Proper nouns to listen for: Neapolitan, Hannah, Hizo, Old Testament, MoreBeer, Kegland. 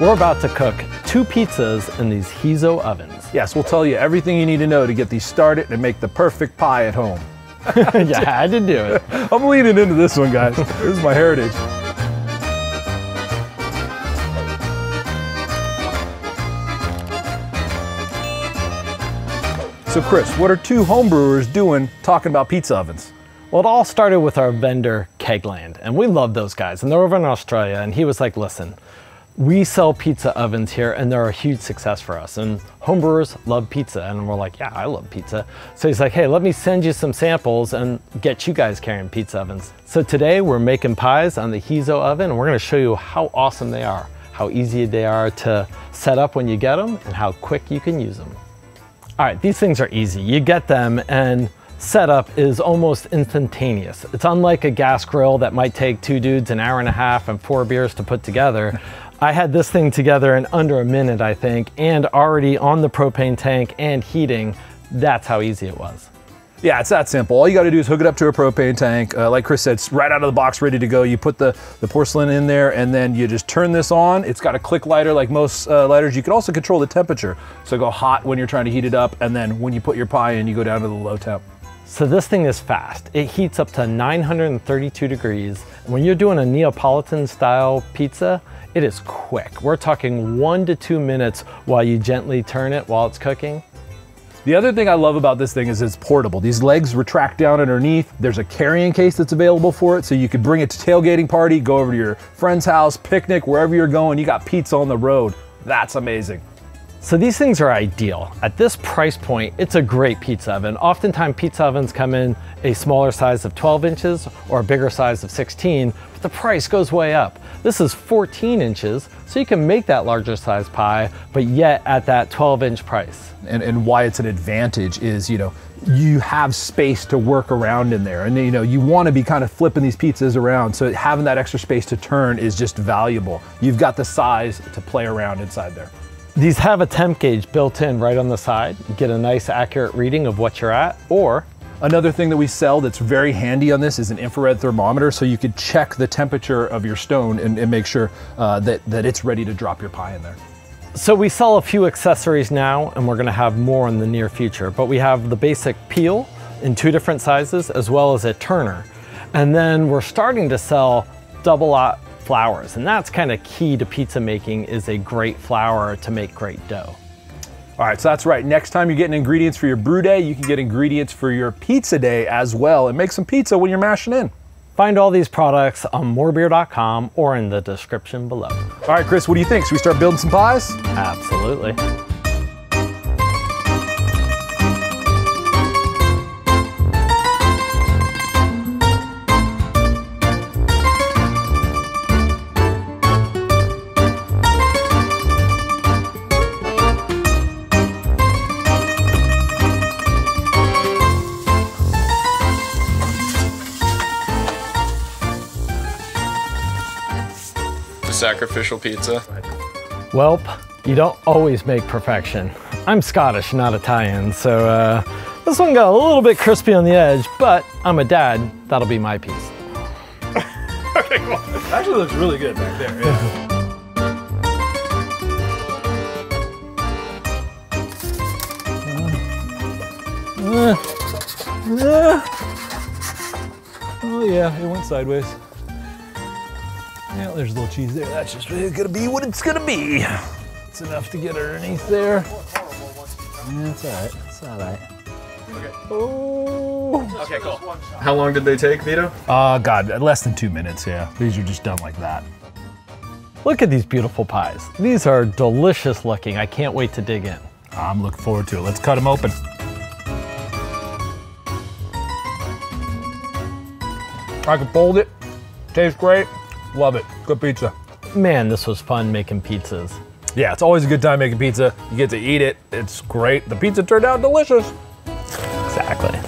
We're about to cook 2 pizzas in these Hizo ovens. Yes, we'll tell you everything you need to know to get these started and make the perfect pie at home. Yeah, I had to do it. I'm leaning into this one, guys. This is my heritage. So Chris, what are 2 homebrewers doing talking about pizza ovens? Well, it all started with our vendor, Kegland, and we love those guys, and they're over in Australia, and he was like, listen, we sell pizza ovens here, and they're a huge success for us, and homebrewers love pizza, and we're like, yeah, I love pizza. So he's like, hey, let me send you some samples and get you guys carrying pizza ovens. So today, we're making pies on the Hizo oven, and we're gonna show you how awesome they are, how easy they are to set up when you get them, and how quick you can use them. All right, these things are easy. You get them, and setup is almost instantaneous. It's unlike a gas grill that might take 2 dudes an hour and a half and 4 beers to put together. I had this thing together in under a minute, I think, and already on the propane tank and heating. That's how easy it was. Yeah, it's that simple. All you got to do is hook it up to a propane tank. Like Chris said, it's right out of the box, ready to go. You put the porcelain in there, and then you just turn this on. It's got a click lighter like most lighters. You can also control the temperature. So go hot when you're trying to heat it up, and then when you put your pie in, you go down to the low temp. So this thing is fast. It heats up to 932 degrees. When you're doing a Neapolitan style pizza, it is quick. We're talking 1 to 2 minutes while you gently turn it while it's cooking. The other thing I love about this thing is it's portable. These legs retract down underneath. There's a carrying case that's available for it, so you could bring it to tailgating party, go over to your friend's house, picnic, wherever you're going, you got pizza on the road. That's amazing. So these things are ideal. At this price point, it's a great pizza oven. Oftentimes pizza ovens come in a smaller size of 12 inches or a bigger size of 16, but the price goes way up. This is 14 inches, so you can make that larger size pie, but yet at that 12 inch price. And why it's an advantage is, you have space to work around in there. And you want to be kind of flipping these pizzas around. So having that extra space to turn is just valuable. You've got the size to play around inside there. These have a temp gauge built in right on the side. You get a nice accurate reading of what you're at. Or another thing that we sell that's very handy on this is an infrared thermometer, so you could check the temperature of your stone and make sure that it's ready to drop your pie in there. So we sell a few accessories now, and we're gonna have more in the near future, but we have the basic peel in 2 different sizes, as well as a turner. And then we're starting to sell double-aught flours, and that's kind of key to pizza making, is a great flour to make great dough. All right, so that's right. Next time you're getting ingredients for your brew day, you can get ingredients for your pizza day as well, and make some pizza when you're mashing in. Find all these products on morebeer.com or in the description below. All right, Chris, what do you think? Should we start building some pies? Absolutely. Sacrificial pizza. Welp, you don't always make perfection. I'm Scottish, not Italian, so this one got a little bit crispy on the edge, but I'm a dad, that'll be my piece. Okay, cool. Actually looks really good back there, yeah. Oh yeah, it went sideways. Yeah, there's a little cheese there. That's just really gonna be what it's gonna be. It's enough to get underneath there. Yeah, it's all right. It's all right. Okay. Oh. Okay, cool. How long did they take, Vito? God, less than 2 minutes. Yeah, these are just done like that. Look at these beautiful pies. These are delicious looking. I can't wait to dig in. I'm looking forward to it. Let's cut them open. I can fold it. Tastes great. Love it. Good pizza. Man, this was fun making pizzas. Yeah, it's always a good time making pizza. You get to eat it. It's great. The pizza turned out delicious. Exactly.